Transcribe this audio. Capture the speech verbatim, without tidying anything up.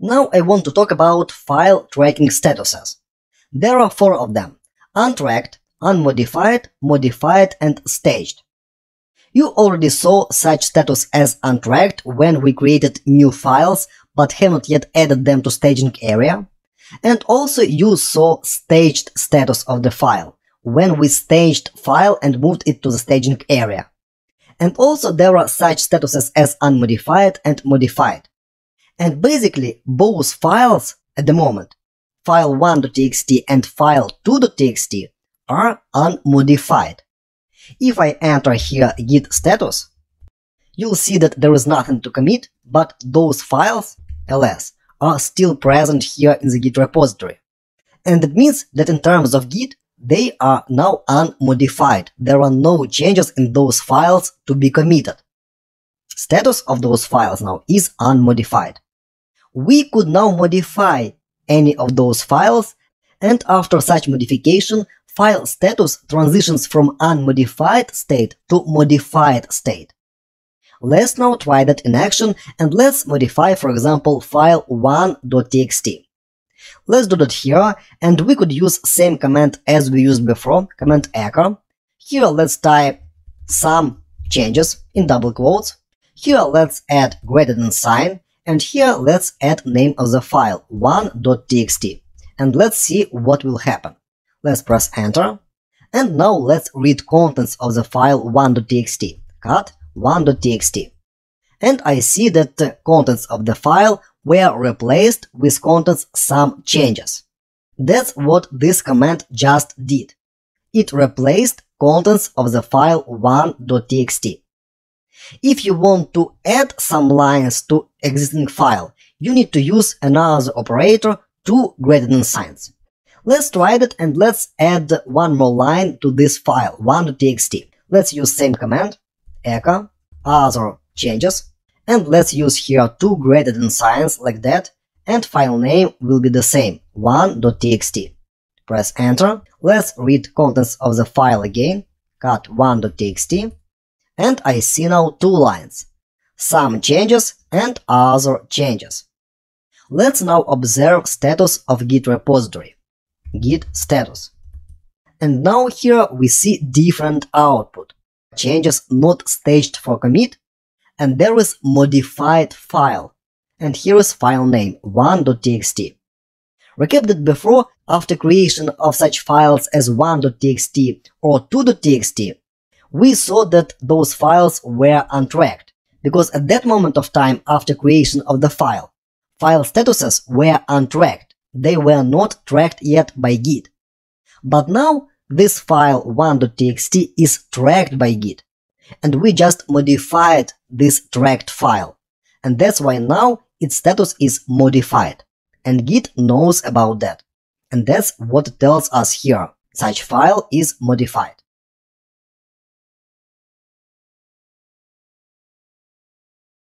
Now I want to talk about file tracking statuses. There are four of them: untracked, unmodified, modified, and staged. You already saw such status as untracked when we created new files but haven't yet added them to staging area. And also you saw staged status of the file when we staged file and moved it to the staging area. And also there are such statuses as unmodified and modified. And basically both files at the moment, file one dot t x t and file two dot t x t, are unmodified. If I enter here git status, you'll see that there is nothing to commit, but those files, ls, are still present here in the Git repository. And that means that in terms of Git, they are now unmodified. There are no changes in those files to be committed. Status of those files now is unmodified. We could now modify any of those files, and after such modification, file status transitions from unmodified state to modified state. Let's now try that in action, and let's modify, for example, file one dot t x t. Let's do that here, and we could use same command as we used before, command echo. Here let's type some changes in double quotes. Here let's add greater than sign, and here let's add name of the file one dot t x t, and let's see what will happen. Let's press enter, and now let's read contents of the file one dot t x t, cut one dot t x t. And I see that the contents of the file were replaced with contents some changes. That's what this command just did. It replaced contents of the file one dot t x t. If you want to add some lines to existing file, you need to use another operator, two greater than signs. Let's try that, and let's add one more line to this file one dot t x t. Let's use same command, echo, other changes, and let's use here two greater than signs like that, and file name will be the same, one dot t x t. Press enter, let's read contents of the file again, cut one dot t x t, and I see now two lines, some changes and other changes. Let's now observe status of Git repository. Git status. And now here we see different output. Changes not staged for commit, and there is modified file, and here is file name one dot t x t. Recap that before, after creation of such files as one dot t x t or two dot t x t, we saw that those files were untracked, because at that moment of time after creation of the file, file statuses were untracked. They were not tracked yet by Git. But now this file one dot t x t is tracked by Git, and we just modified this tracked file, and that's why now its status is modified, and Git knows about that, and that's what tells us here, such file is modified.